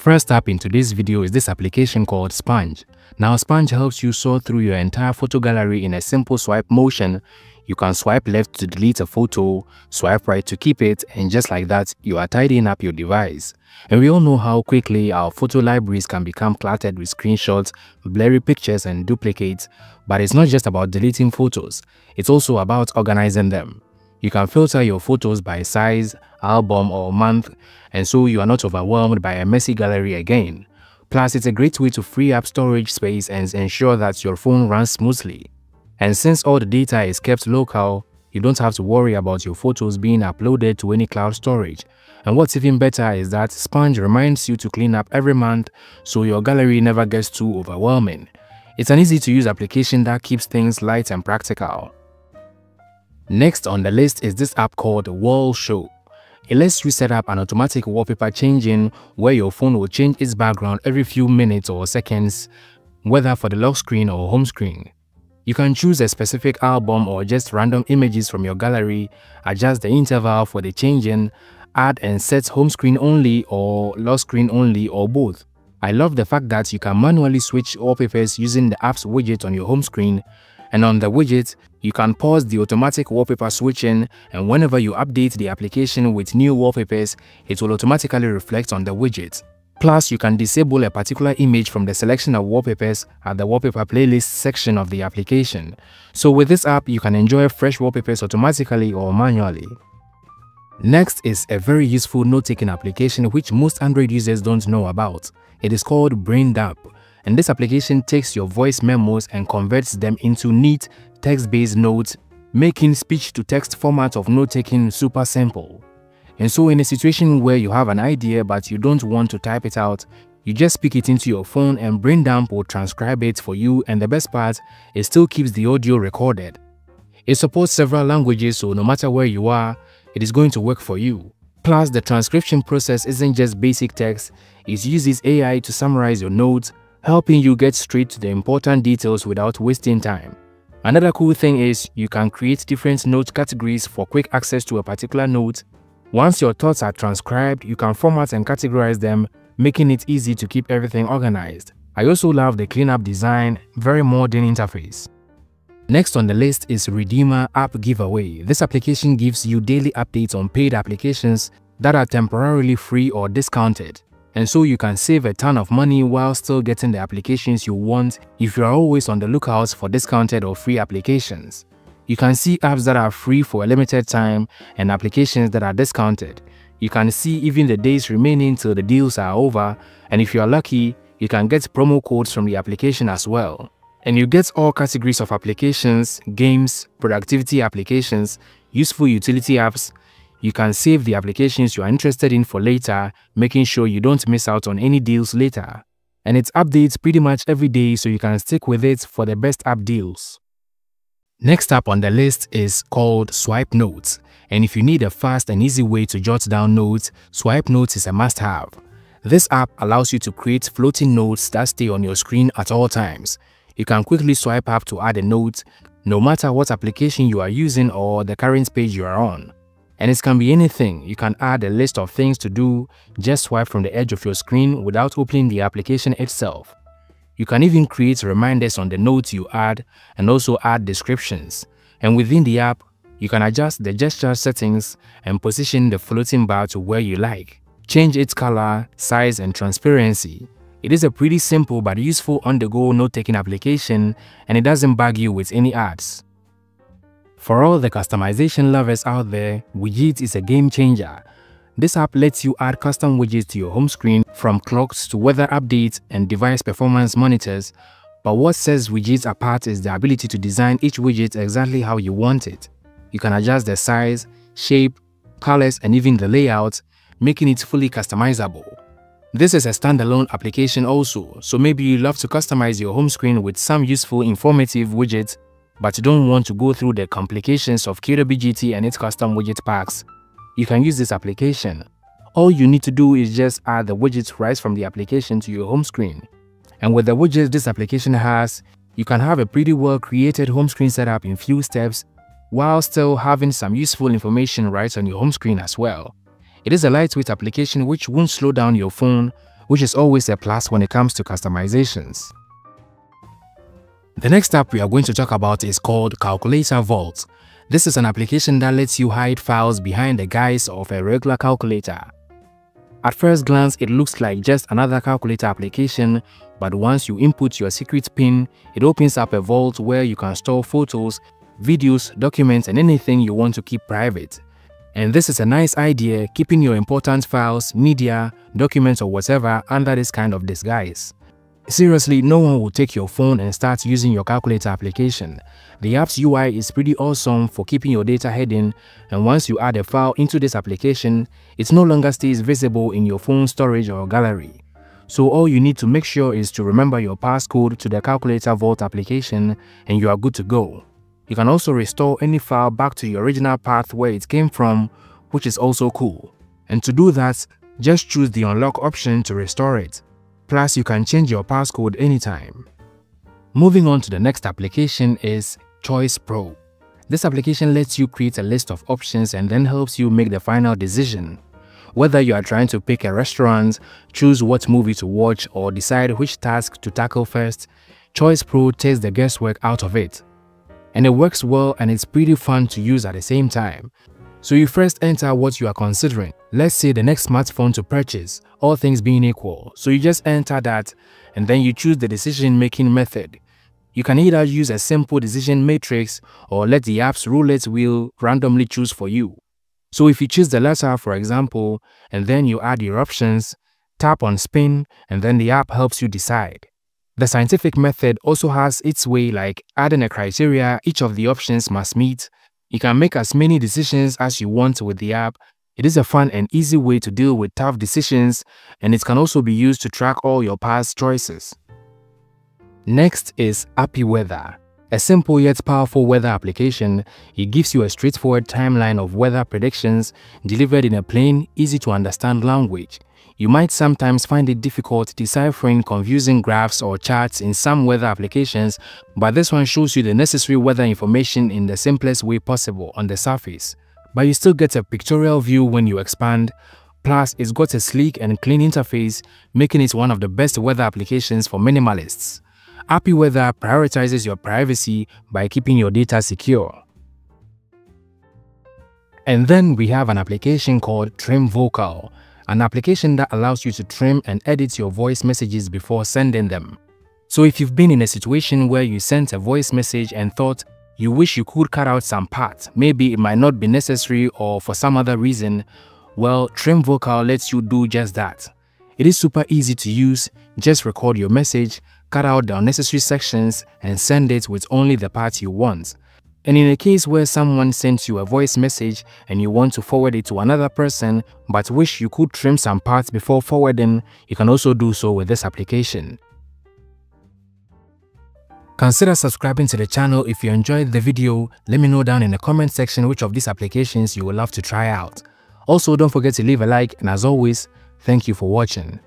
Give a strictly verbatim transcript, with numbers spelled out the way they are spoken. First up into this video is this application called Sponge. Now Sponge helps you sort through your entire photo gallery in a simple swipe motion. You can swipe left to delete a photo, swipe right to keep it, and just like that, you are tidying up your device. And we all know how quickly our photo libraries can become cluttered with screenshots, blurry pictures, and duplicates. But it's not just about deleting photos, it's also about organizing them. You can filter your photos by size, album, or month, and so you are not overwhelmed by a messy gallery again. Plus, it's a great way to free up storage space and ensure that your phone runs smoothly. And since all the data is kept local, you don't have to worry about your photos being uploaded to any cloud storage. And what's even better is that Sponge reminds you to clean up every month, so your gallery never gets too overwhelming. It's an easy-to-use application that keeps things light and practical. Next on the list is this app called Wallshow. It lets you set up an automatic wallpaper changing where your phone will change its background every few minutes or seconds, whether for the lock screen or home screen. You can choose a specific album or just random images from your gallery, adjust the interval for the changing, add and set home screen only or lock screen only or both. I love the fact that you can manually switch wallpapers using the app's widget on your home screen, and on the widget, you can pause the automatic wallpaper switching, and whenever you update the application with new wallpapers, it will automatically reflect on the widget. Plus, you can disable a particular image from the selection of wallpapers at the wallpaper playlist section of the application. So with this app, you can enjoy fresh wallpapers automatically or manually. Next is a very useful note-taking application which most Android users don't know about. It is called Braindump, and this application takes your voice memos and converts them into neat text-based notes, making speech-to-text format of note-taking super simple. And so in a situation where you have an idea but you don't want to type it out, you just speak it into your phone and Braindump will transcribe it for you, and the best part, it still keeps the audio recorded. It supports several languages, so no matter where you are, it is going to work for you. Plus, the transcription process isn't just basic text, it uses A I to summarize your notes, helping you get straight to the important details without wasting time. Another cool thing is you can create different note categories for quick access to a particular note. Once your thoughts are transcribed, you can format and categorize them, making it easy to keep everything organized. I also love the clean-up design, very modern interface. Next on the list is Redeemer App Giveaway. This application gives you daily updates on paid applications that are temporarily free or discounted. And so you can save a ton of money while still getting the applications you want if you are always on the lookout for discounted or free applications. You can see apps that are free for a limited time and applications that are discounted. You can see even the days remaining till the deals are over, and if you are lucky, you can get promo codes from the application as well. And you get all categories of applications, games, productivity applications, useful utility apps. You can save the applications you are interested in for later, making sure you don't miss out on any deals later. And it updates pretty much every day, so you can stick with it for the best app deals. Next up on the list is called Swipe Notes, and if you need a fast and easy way to jot down notes, Swipe Notes is a must-have. This app allows you to create floating notes that stay on your screen at all times. You can quickly swipe up to add a note, no matter what application you are using or the current page you are on. And it can be anything. You can add a list of things to do, just swipe from the edge of your screen without opening the application itself. You can even create reminders on the notes you add and also add descriptions. And within the app, you can adjust the gesture settings and position the floating bar to where you like. Change its color, size, and transparency. It is a pretty simple but useful on-the-go note-taking application, and it doesn't bug you with any ads. For all the customization lovers out there, Widget is a game changer. This app lets you add custom widgets to your home screen, from clocks to weather updates and device performance monitors. But what sets widgets apart is the ability to design each widget exactly how you want it. You can adjust the size, shape, colors, and even the layout, making it fully customizable. This is a standalone application also, so maybe you love to customize your home screen with some useful, informative widgets, but you don't want to go through the complications of K W G T and its custom widget packs. You can use this application. All you need to do is just add the widgets right from the application to your home screen. And with the widgets this application has, you can have a pretty well created home screen setup in few steps while still having some useful information right on your home screen as well. It is a lightweight application which won't slow down your phone, which is always a plus when it comes to customizations. The next app we are going to talk about is called Calculator Vault. This is an application that lets you hide files behind the guise of a regular calculator. At first glance, it looks like just another calculator application, but once you input your secret pin, it opens up a vault where you can store photos, videos, documents, and anything you want to keep private. And this is a nice idea, keeping your important files, media, documents, or whatever under this kind of disguise. Seriously, no one will take your phone and start using your calculator application. The app's U I is pretty awesome for keeping your data hidden, and once you add a file into this application, it no longer stays visible in your phone storage or gallery. So all you need to make sure is to remember your passcode to the Calculator Vault application and you are good to go. You can also restore any file back to your original path where it came from, which is also cool. And to do that, just choose the unlock option to restore it. Plus, you can change your passcode anytime. Moving on to the next application is Choice Pro. This application lets you create a list of options and then helps you make the final decision. Whether you are trying to pick a restaurant, choose what movie to watch, or decide which task to tackle first, Choice Pro takes the guesswork out of it. And it works well and it's pretty fun to use at the same time. So you first enter what you are considering. Let's say the next smartphone to purchase, all things being equal. So you just enter that and then you choose the decision-making method. You can either use a simple decision matrix or let the app's roulette wheel randomly choose for you. So if you choose the latter, for example, and then you add your options, tap on spin, and then the app helps you decide. The scientific method also has its way, like adding a criteria each of the options must meet. You can make as many decisions as you want with the app. It is a fun and easy way to deal with tough decisions, and it can also be used to track all your past choices. Next is Happy Weather. A simple yet powerful weather application, it gives you a straightforward timeline of weather predictions delivered in a plain, easy-to-understand language. You might sometimes find it difficult deciphering confusing graphs or charts in some weather applications, but this one shows you the necessary weather information in the simplest way possible on the surface. But you still get a pictorial view when you expand. Plus, it's got a sleek and clean interface, making it one of the best weather applications for minimalists. Appy Weather prioritizes your privacy by keeping your data secure. And then we have an application called Trim Vocal. An application that allows you to trim and edit your voice messages before sending them. So if you've been in a situation where you sent a voice message and thought you wish you could cut out some parts, maybe it might not be necessary or for some other reason, well, Trim Vocal lets you do just that. It is super easy to use, just record your message, cut out the unnecessary sections and send it with only the part you want. And in a case where someone sends you a voice message and you want to forward it to another person but wish you could trim some parts before forwarding, you can also do so with this application. Consider subscribing to the channel if you enjoyed the video. Let me know down in the comment section which of these applications you would love to try out. Also, don't forget to leave a like, and as always, thank you for watching.